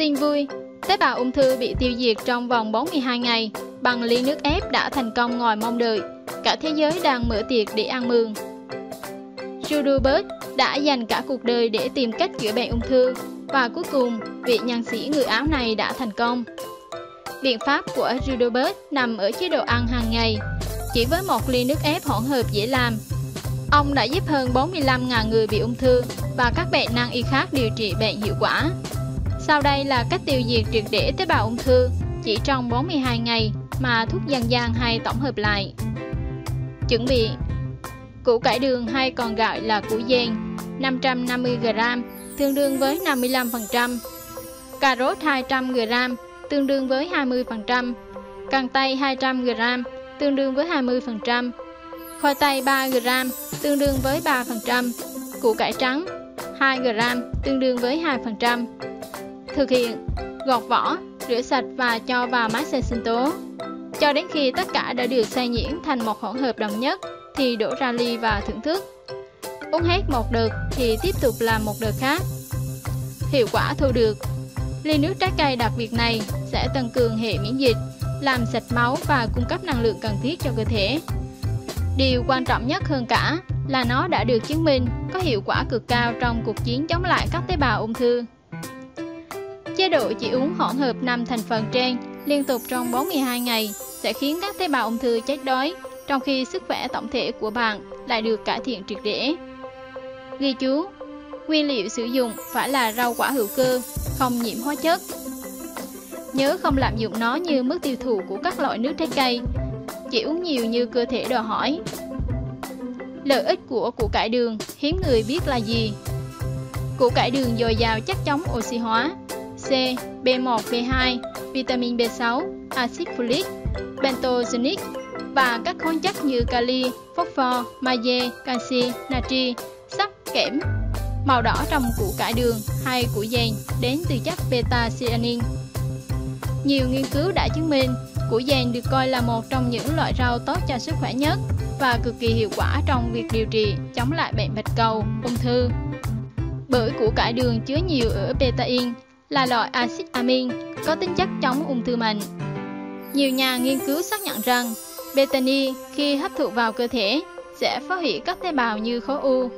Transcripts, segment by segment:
Tin vui, tế bào ung thư bị tiêu diệt trong vòng 42 ngày bằng ly nước ép đã thành công ngoài mong đợi. Cả thế giới đang mở tiệc để ăn mừng. Judobert đã dành cả cuộc đời để tìm cách chữa bệnh ung thư và cuối cùng vị nhân sĩ người Áo này đã thành công. Biện pháp của Judobert nằm ở chế độ ăn hàng ngày, chỉ với một ly nước ép hỗn hợp dễ làm. Ông đã giúp hơn 45.000 người bị ung thư và các bệnh nan y khác điều trị bệnh hiệu quả. Sau đây là cách tiêu diệt triệt để tế bào ung thư chỉ trong 42 ngày mà thuốc dân gian hay tổng hợp lại. Chuẩn bị: củ cải đường hay còn gọi là củ dền 550g tương đương với 55%, cà rốt 200g tương đương với 20%, cần tây 200g tương đương với 20%, khoai tây 3g tương đương với 3%, củ cải trắng 2g tương đương với 2%. Thực hiện: gọt vỏ, rửa sạch và cho vào máy xay sinh tố. Cho đến khi tất cả đã được xay nhuyễn thành một hỗn hợp đồng nhất thì đổ ra ly và thưởng thức. Uống hết một đợt thì tiếp tục làm một đợt khác. Hiệu quả thu được: ly nước trái cây đặc biệt này sẽ tăng cường hệ miễn dịch, làm sạch máu và cung cấp năng lượng cần thiết cho cơ thể. Điều quan trọng nhất hơn cả là nó đã được chứng minh có hiệu quả cực cao trong cuộc chiến chống lại các tế bào ung thư. Chế độ chỉ uống hỗn hợp 5 thành phần trên liên tục trong 42 ngày sẽ khiến các tế bào ung thư chết đói, trong khi sức khỏe tổng thể của bạn lại được cải thiện triệt để. Ghi chú: nguyên liệu sử dụng phải là rau quả hữu cơ, không nhiễm hóa chất. Nhớ không lạm dụng nó như mức tiêu thụ của các loại nước trái cây, chỉ uống nhiều như cơ thể đòi hỏi. Lợi ích của củ cải đường hiếm người biết là gì? Củ cải đường dồi dào chất chống oxy hóa C, B1, B2, vitamin B6, axit folic, bentogenic và các khoáng chất như kali, phosphor, magie, canxi, natri, sắt, kẽm. Màu đỏ trong củ cải đường hay củ dền đến từ chất beta-cyanin. Nhiều nghiên cứu đã chứng minh củ dền được coi là một trong những loại rau tốt cho sức khỏe nhất và cực kỳ hiệu quả trong việc điều trị chống lại bệnh bạch cầu, ung thư. Bởi củ cải đường chứa nhiều ở betain, là loại axit amin có tính chất chống ung thư mạnh. Nhiều nhà nghiên cứu xác nhận rằng betaine khi hấp thụ vào cơ thể sẽ phá hủy các tế bào như khối u.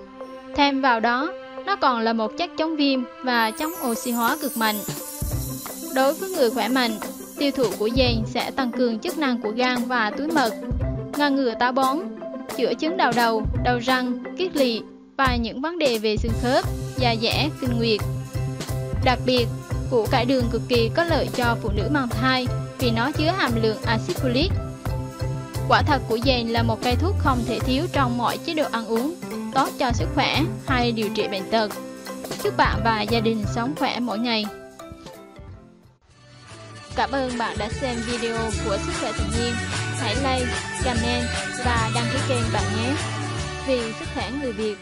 Thêm vào đó, nó còn là một chất chống viêm và chống oxy hóa cực mạnh. Đối với người khỏe mạnh, tiêu thụ của dền sẽ tăng cường chức năng của gan và túi mật, ngăn ngừa táo bón, chữa chứng đau đầu, đau răng, kiết lỵ và những vấn đề về xương khớp, da dẻ, kinh nguyệt. Đặc biệt, củ cải đường cực kỳ có lợi cho phụ nữ mang thai vì nó chứa hàm lượng axit folic. Quả thật của dền là một cây thuốc không thể thiếu trong mọi chế độ ăn uống, tốt cho sức khỏe hay điều trị bệnh tật. Chúc bạn và gia đình sống khỏe mỗi ngày. Cảm ơn bạn đã xem video của Sức Khỏe Tự Nhiên. Hãy like, comment và đăng ký kênh bạn nhé. Vì sức khỏe người Việt.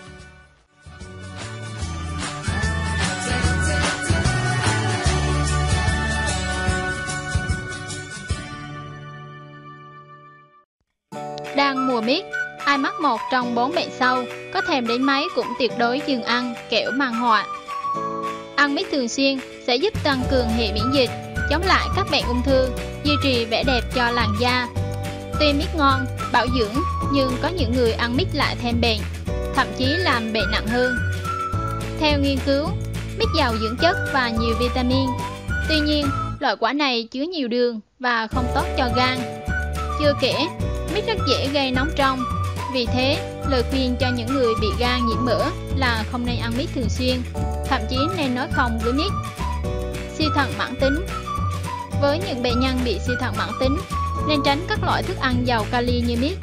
Đang mùa miết, ai mắc một trong 4 bệnh sau, có thèm đến mấy cũng tuyệt đối dừng ăn, kẻo mang họa. Ăn miết thường xuyên sẽ giúp tăng cường hệ miễn dịch, chống lại các bệnh ung thư, duy trì vẻ đẹp cho làn da. Tuy miết ngon, bảo dưỡng, nhưng có những người ăn miết lại thêm bệnh, thậm chí làm bệnh nặng hơn. Theo nghiên cứu, miết giàu dưỡng chất và nhiều vitamin. Tuy nhiên, loại quả này chứa nhiều đường và không tốt cho gan. Chưa kể, miết rất dễ gây nóng trong. Vì thế, lời khuyên cho những người bị gan nhiễm mỡ là không nên ăn miết thường xuyên, thậm chí nên nói không với miết. Suy thận mãn tính. Với những bệnh nhân bị suy thận mãn tính, nên tránh các loại thức ăn giàu kali như miết.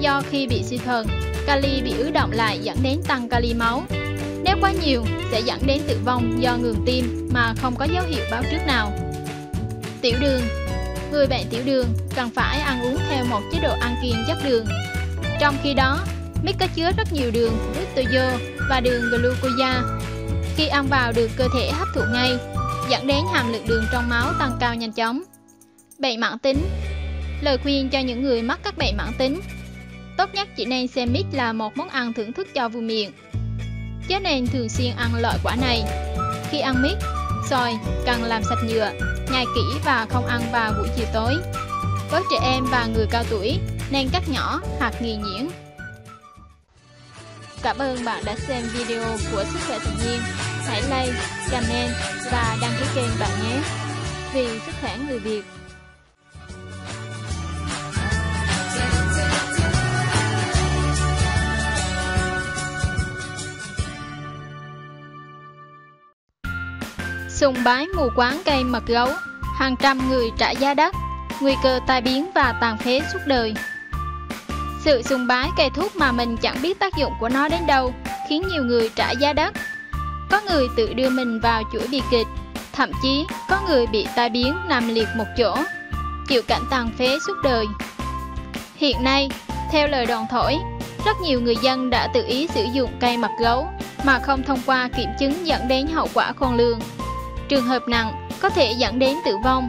Do khi bị suy thận, kali bị ứ động lại dẫn đến tăng kali máu. Nếu quá nhiều sẽ dẫn đến tử vong do ngừng tim mà không có dấu hiệu báo trước nào. Tiểu đường. Người bệnh tiểu đường cần phải ăn uống theo một chế độ ăn kiêng chất đường. Trong khi đó, miết có chứa rất nhiều đường fructose và đường glucosa. Khi ăn vào được cơ thể hấp thụ ngay, dẫn đến hàm lượng đường trong máu tăng cao nhanh chóng. Bệnh mãn tính. Lời khuyên cho những người mắc các bệnh mãn tính, tốt nhất chỉ nên xem miết là một món ăn thưởng thức cho vui miệng, chớ nên thường xuyên ăn loại quả này. Khi ăn miết, sòi cần làm sạch nhựa, nhai kỹ và không ăn vào buổi chiều tối. Với trẻ em và người cao tuổi nên cắt nhỏ hạt nghi nhiễn. Cảm ơn bạn đã xem video của Sức Khỏe Tự Nhiên. Hãy like, comment và đăng ký kênh bạn nhé. Vì sức khỏe người Việt. Sùng bái mù quáng cây mật gấu, hàng trăm người trả giá đắt, nguy cơ tai biến và tàn phế suốt đời. Sự sùng bái cây thuốc mà mình chẳng biết tác dụng của nó đến đâu khiến nhiều người trả giá đắt. Có người tự đưa mình vào chuỗi bi kịch, thậm chí có người bị tai biến nằm liệt một chỗ, chịu cảnh tàn phế suốt đời. Hiện nay, theo lời đồn thổi, rất nhiều người dân đã tự ý sử dụng cây mật gấu mà không thông qua kiểm chứng, dẫn đến hậu quả khôn lường. Trường hợp nặng có thể dẫn đến tử vong.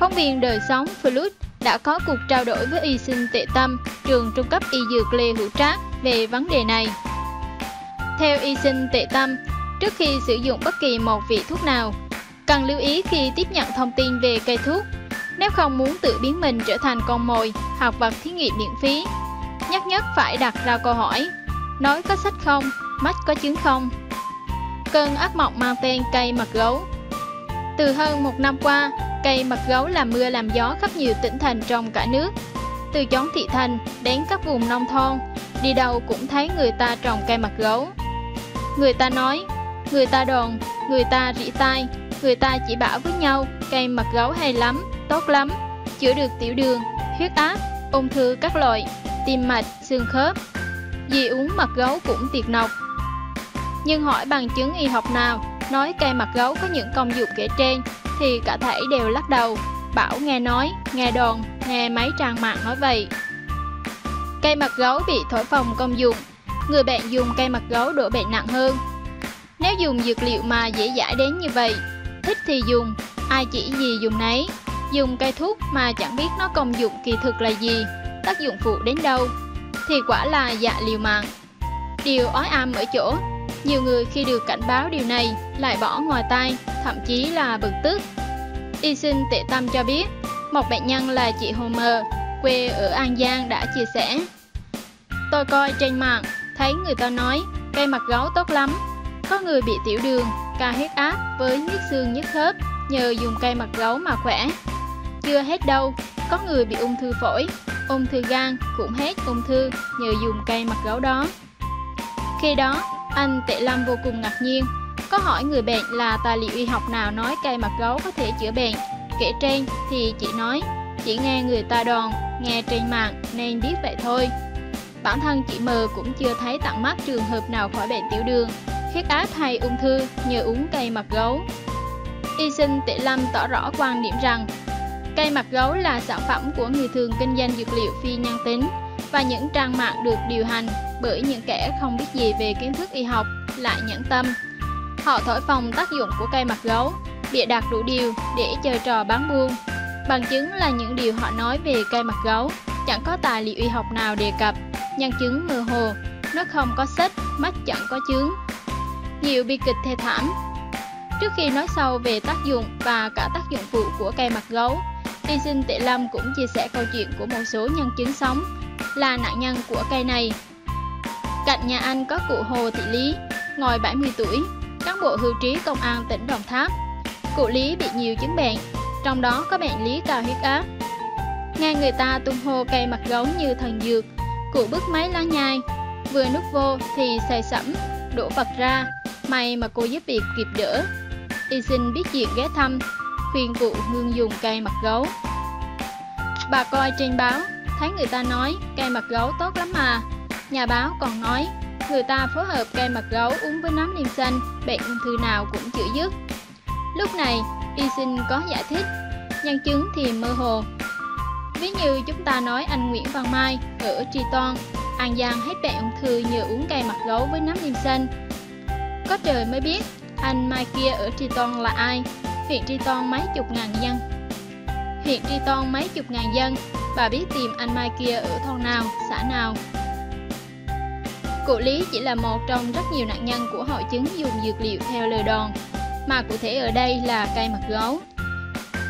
Phóng viên Đời Sống Flut đã có cuộc trao đổi với y sinh Tệ Tâm, trường trung cấp y dược Lê Hữu Trác về vấn đề này. Theo y sinh Tệ Tâm, trước khi sử dụng bất kỳ một vị thuốc nào, cần lưu ý khi tiếp nhận thông tin về cây thuốc, nếu không muốn tự biến mình trở thành con mồi hoặc vật thí nghiệm miễn phí. Nhất phải đặt ra câu hỏi, nói có sách không, mách có chứng không. Cơn ác mộng mang tên cây mật gấu. Từ hơn một năm qua, cây mật gấu làm mưa làm gió khắp nhiều tỉnh thành trong cả nước. Từ chốn thị thành đến các vùng nông thôn, đi đâu cũng thấy người ta trồng cây mật gấu. Người ta nói, người ta đồn, người ta rỉ tai, người ta chỉ bảo với nhau cây mật gấu hay lắm, tốt lắm, chữa được tiểu đường, huyết áp, ung thư các loại, tim mạch, xương khớp. Vì uống mật gấu cũng tiệt nọc. Nhưng hỏi bằng chứng y học nào nói cây mật gấu có những công dụng kể trên thì cả thảy đều lắc đầu, bảo nghe nói, nghe đồn, nghe mấy trang mạng nói vậy. Cây mật gấu bị thổi phồng công dụng, người bệnh dùng cây mật gấu đỡ bệnh nặng hơn. Nếu dùng dược liệu mà dễ dãi đến như vậy, thích thì dùng, ai chỉ gì dùng nấy. Dùng cây thuốc mà chẳng biết nó công dụng kỳ thực là gì, tác dụng phụ đến đâu, thì quả là dạ liều mạng. Điều ói am ở chỗ, nhiều người khi được cảnh báo điều này lại bỏ ngoài tai, thậm chí là bực tức. Y sinh Tệ Tâm cho biết, một bệnh nhân là chị Homer, quê ở An Giang đã chia sẻ. Tôi coi trên mạng, thấy người ta nói cây mật gấu tốt lắm. Có người bị tiểu đường, cao huyết áp với nhức xương nhức khớp nhờ dùng cây mật gấu mà khỏe. Chưa hết đâu, có người bị ung thư phổi, ung thư gan cũng hết ung thư nhờ dùng cây mật gấu đó. Khi đó, anh Tệ Lâm vô cùng ngạc nhiên, có hỏi người bệnh là tài liệu y học nào nói cây mật gấu có thể chữa bệnh. Kể trên thì chị nói, chỉ nghe người ta đồn, nghe trên mạng nên biết vậy thôi. Bản thân chị M cũng chưa thấy tận mắt trường hợp nào khỏi bệnh tiểu đường, huyết áp hay ung thư nhờ uống cây mật gấu. Y sinh Tệ Lâm tỏ rõ quan điểm rằng, cây mật gấu là sản phẩm của người thường kinh doanh dược liệu phi nhân tính và những trang mạng được điều hành bởi những kẻ không biết gì về kiến thức y học lại nhẫn tâm. Họ thổi phồng tác dụng của cây mật gấu, bịa đặt đủ điều để chơi trò bán buôn. Bằng chứng là những điều họ nói về cây mật gấu chẳng có tài liệu y học nào đề cập, nhân chứng mơ hồ, nó không có sách, mách chẳng có chứng. Nhiều bi kịch thê thảm. Trước khi nói sâu về tác dụng và cả tác dụng phụ của cây mật gấu, y sinh Tệ Lâm cũng chia sẻ câu chuyện của một số nhân chứng sống là nạn nhân của cây này. Cạnh nhà anh có cụ Hồ Thị Lý, ngoài 70 tuổi, cán bộ hưu trí công an tỉnh Đồng Tháp. Cụ Lý bị nhiều chứng bệnh, trong đó có bệnh lý cao huyết áp. Nghe người ta tung hô cây mật gấu như thần dược, cụ bứt mấy lá nhai, vừa nuốt vô thì xầy sẫm, đổ vật ra, may mà cô giúp việc kịp đỡ. Y sinh biết chuyện ghé thăm, khuyên cụ ngưng dùng cây mật gấu. Bà coi trên báo, thấy người ta nói cây mật gấu tốt lắm mà. Nhà báo còn nói, người ta phối hợp cây mật gấu uống với nấm niêm xanh, bệnh ung thư nào cũng chữa dứt. Lúc này, y sinh có giải thích, nhân chứng thì mơ hồ. Ví như chúng ta nói anh Nguyễn Văn Mai ở Tri Toan, An Giang hết bệnh ung thư nhờ uống cây mật gấu với nấm niêm xanh. Có trời mới biết, anh Mai kia ở Tri Toan là ai? Huyện Tri Toan mấy chục ngàn dân. Bà biết tìm anh Mai kia ở thôn nào, xã nào. Cụ Lý chỉ là một trong rất nhiều nạn nhân của hội chứng dùng dược liệu theo lời đồn. mà cụ thể ở đây là cây mật gấu.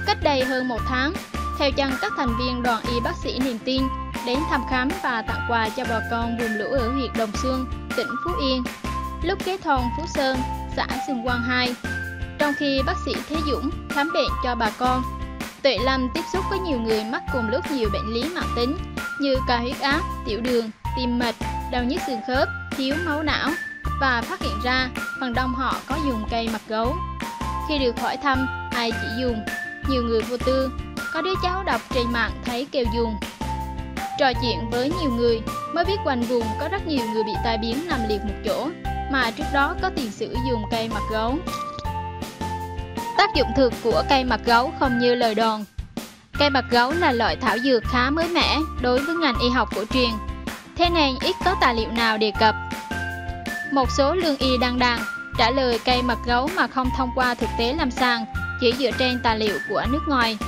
Cách đây hơn một tháng, theo chân các thành viên đoàn y bác sĩ Niềm Tin đến thăm khám và tặng quà cho bà con vùng lũ ở huyện Đồng Xuân, tỉnh Phú Yên, lúc ghé thôn Phú Sơn, xã Xuân Quang 2. Trong khi bác sĩ Thế Dũng khám bệnh cho bà con, Tuệ Lâm tiếp xúc với nhiều người mắc cùng lúc nhiều bệnh lý mãn tính như cao huyết áp, tiểu đường, tim mạch, đau nhức xương khớp, thiếu máu não và phát hiện ra phần đông họ có dùng cây mật gấu. Khi được hỏi thăm ai chỉ dùng, nhiều người vô tư, có đứa cháu đọc trên mạng thấy kêu dùng. Trò chuyện với nhiều người mới biết quanh vùng có rất nhiều người bị tai biến nằm liệt một chỗ mà trước đó có tiền sử dùng cây mật gấu. Tác dụng thực của cây mật gấu không như lời đồn. Cây mật gấu là loại thảo dược khá mới mẻ đối với ngành y học cổ truyền, thế nên ít có tài liệu nào đề cập. Một số lương y đăng đàn trả lời cây mật gấu mà không thông qua thực tế lâm sàng, chỉ dựa trên tài liệu của nước ngoài.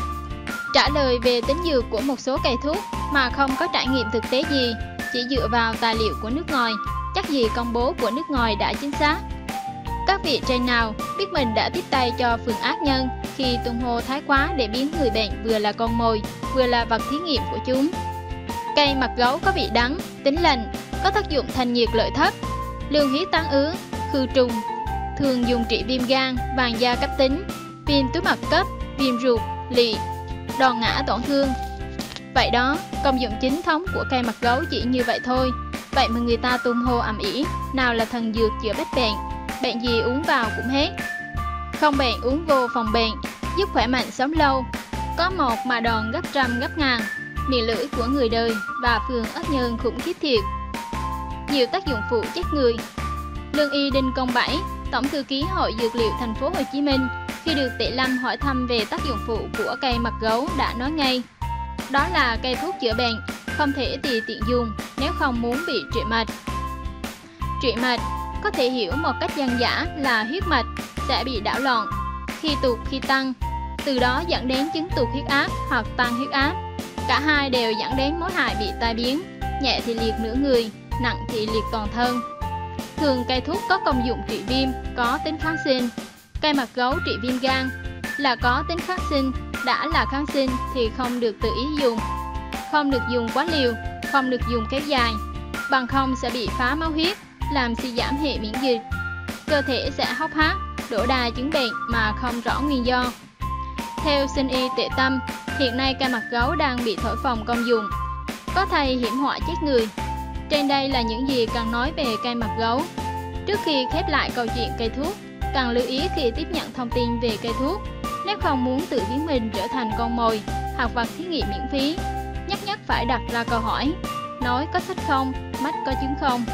Trả lời về tính dược của một số cây thuốc mà không có trải nghiệm thực tế gì, chỉ dựa vào tài liệu của nước ngoài, chắc gì công bố của nước ngoài đã chính xác. Các vị trên nào biết mình đã tiếp tay cho phường ác nhân khi tung hô thái quá để biến người bệnh vừa là con mồi, vừa là vật thí nghiệm của chúng. Cây mật gấu có vị đắng, tính lành, có tác dụng thanh nhiệt lợi thất, lương huyết tán ứ, khử trùng, thường dùng trị viêm gan, vàng da cấp tính, viêm túi mật cấp, viêm ruột, lị, đòn ngã tổn thương. Vậy đó, công dụng chính thống của cây mật gấu chỉ như vậy thôi. Vậy mà người ta tung hô ầm ĩ, nào là thần dược chữa bách bệnh, bệnh gì uống vào cũng hết. Không bệnh uống vô phòng bệnh, giúp khỏe mạnh sống lâu. Có một mà đòn gấp trăm gấp ngàn, miệng lưỡi của người đời và phường ác nhân khủng khiếp thiệt. Nhiều tác dụng phụ chết người. Lương y Đinh Công Bảy, Tổng thư ký Hội Dược liệu Thành phố Hồ Chí Minh, khi được Tạ Lâm hỏi thăm về tác dụng phụ của cây mật gấu đã nói ngay, đó là cây thuốc chữa bệnh, không thể tùy tiện dùng nếu không muốn bị trụy mạch. Trụy mạch có thể hiểu một cách dân dã là huyết mạch sẽ bị đảo loạn, khi tụt khi tăng, từ đó dẫn đến chứng tụt huyết áp hoặc tăng huyết áp. Cả hai đều dẫn đến mối hại bị tai biến, nhẹ thì liệt nửa người, nặng thì liệt toàn thân. Thường cây thuốc có công dụng trị viêm, có tính kháng sinh. Cây mật gấu trị viêm gan là có tính kháng sinh, đã là kháng sinh thì không được tự ý dùng, không được dùng quá liều, không được dùng kéo dài, bằng không sẽ bị phá máu huyết, làm suy giảm hệ miễn dịch, cơ thể sẽ hốc hác, đổ đà chứng bệnh mà không rõ nguyên do. Theo sinh y Tuệ Tâm, hiện nay cây mật gấu đang bị thổi phồng công dụng, có thầy hiểm họa chết người. Trên đây là những gì cần nói về cây mật gấu. Trước khi khép lại câu chuyện cây thuốc, cần lưu ý khi tiếp nhận thông tin về cây thuốc, nếu không muốn tự biến mình trở thành con mồi hoặc vật thí nghiệm miễn phí, nhất phải đặt ra câu hỏi, nói có thích không, mách có chứng không.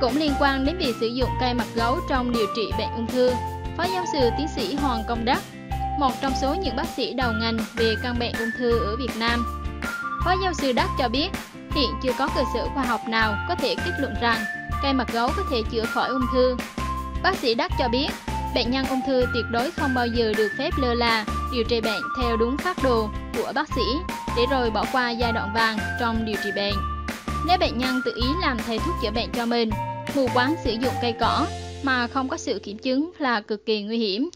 Cũng liên quan đến việc sử dụng cây mật gấu trong điều trị bệnh ung thư, Phó giáo sư tiến sĩ Hoàng Công Đắc, một trong số những bác sĩ đầu ngành về căn bệnh ung thư ở Việt Nam. Phó giáo sư Đắc cho biết, hiện chưa có cơ sở khoa học nào có thể kết luận rằng cây mật gấu có thể chữa khỏi ung thư. Bác sĩ Đắc cho biết, bệnh nhân ung thư tuyệt đối không bao giờ được phép lơ là điều trị bệnh theo đúng phác đồ của bác sĩ để rồi bỏ qua giai đoạn vàng trong điều trị bệnh. Nếu bệnh nhân tự ý làm thầy thuốc chữa bệnh cho mình, mù quáng sử dụng cây cỏ mà không có sự kiểm chứng là cực kỳ nguy hiểm.